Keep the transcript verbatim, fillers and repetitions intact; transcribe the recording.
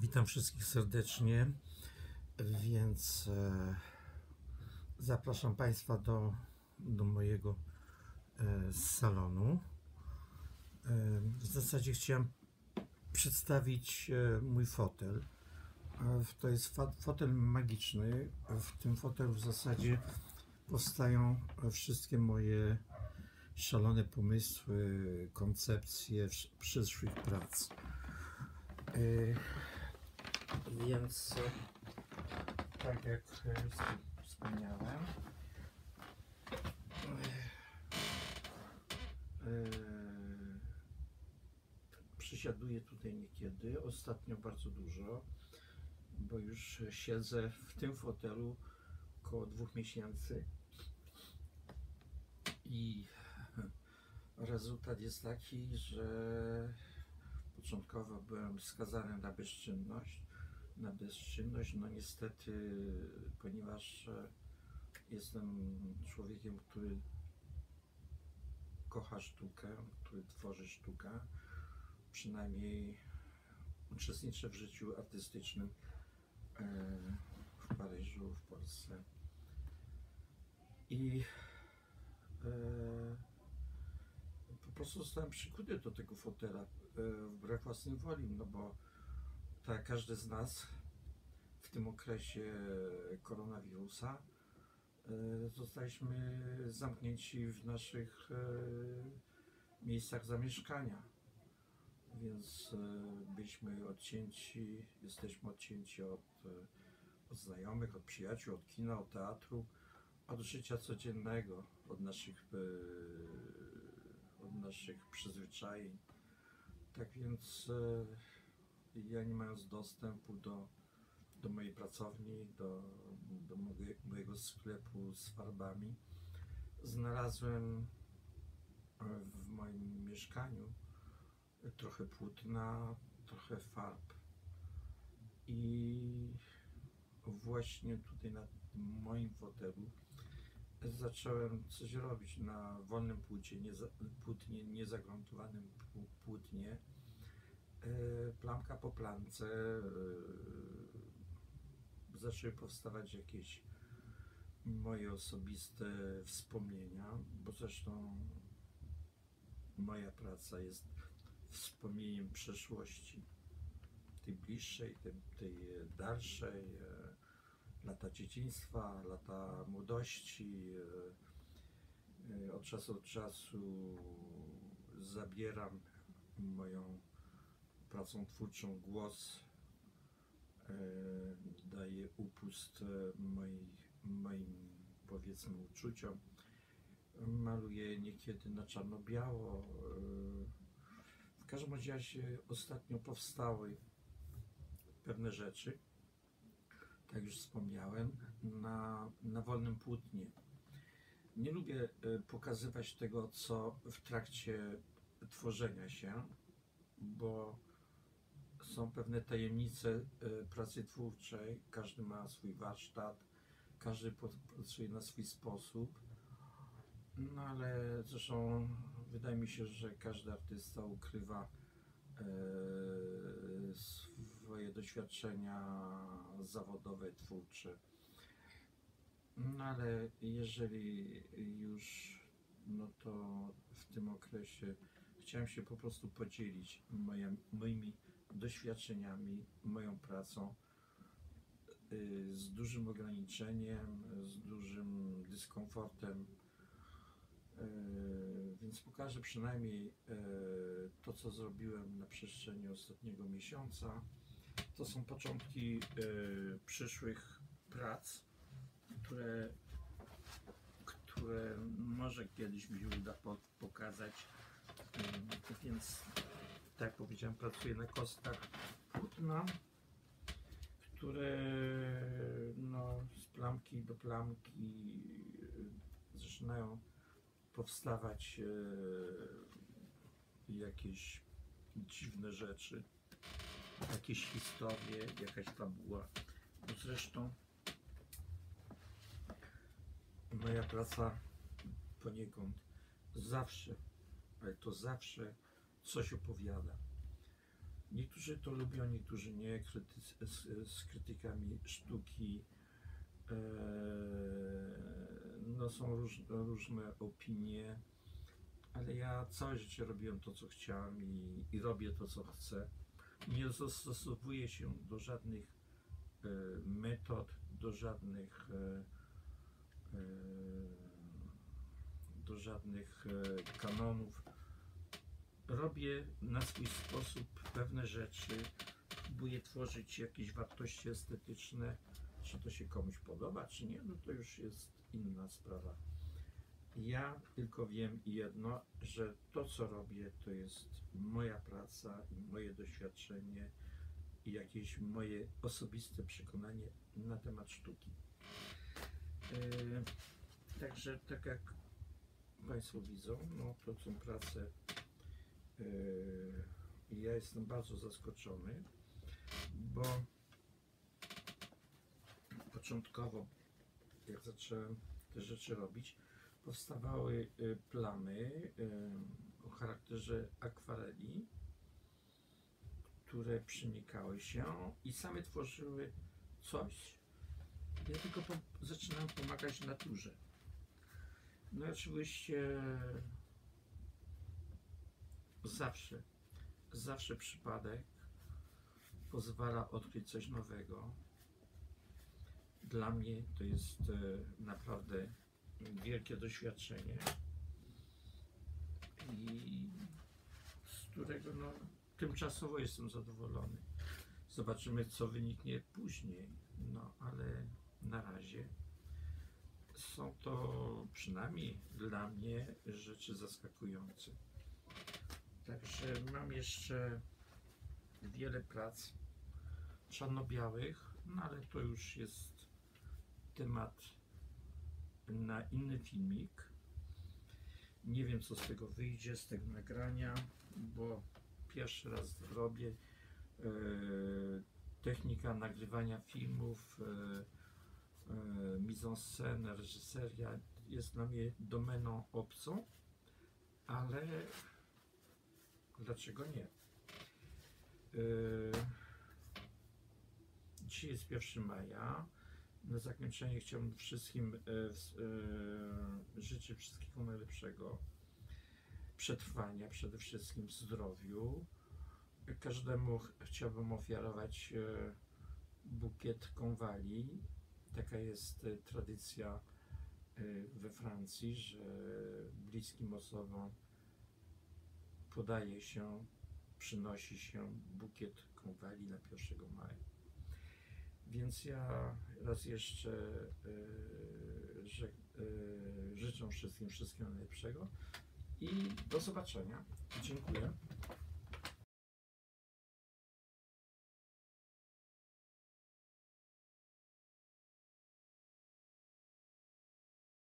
Witam wszystkich serdecznie, więc e, zapraszam Państwa do, do mojego e, salonu. E, w zasadzie chciałem przedstawić e, mój fotel. E, to jest fa- fotel magiczny. W tym fotelu w zasadzie powstają wszystkie moje szalone pomysły, koncepcje przyszłych prac. Yy, więc tak jak yy, wspomniałem, yy, yy, przysiaduję tutaj niekiedy, ostatnio bardzo dużo, bo już siedzę w tym fotelu około dwóch miesięcy i rezultat jest taki, że początkowo byłem skazany na bezczynność, na bezczynność, no niestety, ponieważ jestem człowiekiem, który kocha sztukę, który tworzy sztukę, przynajmniej uczestniczę w życiu artystycznym w Paryżu, w Polsce. I po prostu zostałem przykuty do tego fotela wbrew własnej woli, no bo tak każdy z nas w tym okresie koronawirusa zostaliśmy zamknięci w naszych miejscach zamieszkania, więc byliśmy odcięci, jesteśmy odcięci od, od znajomych, od przyjaciół, od kina, od teatru, od życia codziennego, od naszych, od naszych przyzwyczajeń. Tak więc e, ja, nie mając dostępu do, do mojej pracowni, do, do mojego sklepu z farbami, znalazłem w moim mieszkaniu trochę płótna, trochę farb. I właśnie tutaj na tym moim fotelu zacząłem coś robić na wolnym płótnie, nie, płótnie, niezagruntowanym płótnie, plamka po plamce. Zaczęły powstawać jakieś moje osobiste wspomnienia, bo zresztą moja praca jest wspomnieniem przeszłości, tej bliższej, tej, tej dalszej. Lata dzieciństwa, lata młodości. Od czasu do czasu zabieram moją pracą twórczą głos, daję upust moim, moim powiedzmy uczuciom. Maluję niekiedy na czarno-biało. W każdym razie ostatnio powstały pewne rzeczy, tak już wspomniałem, na, na wolnym płótnie. Nie lubię pokazywać tego, co w trakcie tworzenia się, bo są pewne tajemnice pracy twórczej. Każdy ma swój warsztat, każdy pracuje na swój sposób. No ale zresztą wydaje mi się, że każdy artysta ukrywa e, swoje doświadczenia zawodowe, twórcze. No ale jeżeli już, no to w tym okresie chciałem się po prostu podzielić moje, moimi doświadczeniami, moją pracą, yy, z dużym ograniczeniem, z dużym dyskomfortem, yy, więc pokażę przynajmniej yy, to, co zrobiłem na przestrzeni ostatniego miesiąca. To są początki y, przyszłych prac, które, które może kiedyś mi uda po, pokazać. Y, więc, tak jak powiedziałem, pracuję na kostkach płótna, które no, z plamki do plamki y, zaczynają powstawać y, jakieś dziwne rzeczy. Jakieś historie, jakaś fabuła. Bo zresztą moja praca poniekąd zawsze, ale to zawsze coś opowiada. Niektórzy to lubią, niektórzy nie, kryty- z, z krytykami sztuki. E, no są róż, różne opinie, ale ja całe życie robiłem to, co chciałem i, i robię to, co chcę. Nie zastosowuję się do żadnych e, metod, do żadnych e, e, do żadnych e, kanonów. Robię na swój sposób pewne rzeczy, próbuję tworzyć jakieś wartości estetyczne. Czy to się komuś podoba, czy nie, no to już jest inna sprawa. Ja tylko wiem jedno, że to, co robię, to jest moja praca i moje doświadczenie i jakieś moje osobiste przekonanie na temat sztuki. Yy, także tak jak Państwo widzą, no to są prace. Yy, ja jestem bardzo zaskoczony, bo początkowo, jak zacząłem te rzeczy robić, powstawały plamy o charakterze akwareli, które przenikały się i same tworzyły coś. Ja tylko po- zaczynałem pomagać naturze. No i oczywiście zawsze, zawsze przypadek pozwala odkryć coś nowego. Dla mnie to jest e, naprawdę wielkie doświadczenie, i z którego no, tymczasowo jestem zadowolony. Zobaczymy, co wyniknie później, no ale na razie są to przynajmniej dla mnie rzeczy zaskakujące. Także mam jeszcze wiele prac czarno-białych, no ale to już jest temat na inny filmik. Nie wiem, co z tego wyjdzie, z tego nagrania, bo pierwszy raz robię. E, technika nagrywania filmów, e, e, mise-en-scène, reżyseria jest dla mnie domeną obcą, ale dlaczego nie? E, dzisiaj jest pierwszego maja. Na zakończenie chciałbym wszystkim e, e, życzyć wszystkiego najlepszego, przetrwania, przede wszystkim zdrowiu. Każdemu chciałbym ofiarować e, bukiet konwali. Taka jest e, tradycja e, we Francji, że bliskim osobom podaje się, przynosi się bukiet konwali na pierwszego maja. Więc ja raz jeszcze yy, że, yy, życzę wszystkim wszystkiego najlepszego i do zobaczenia. Dziękuję.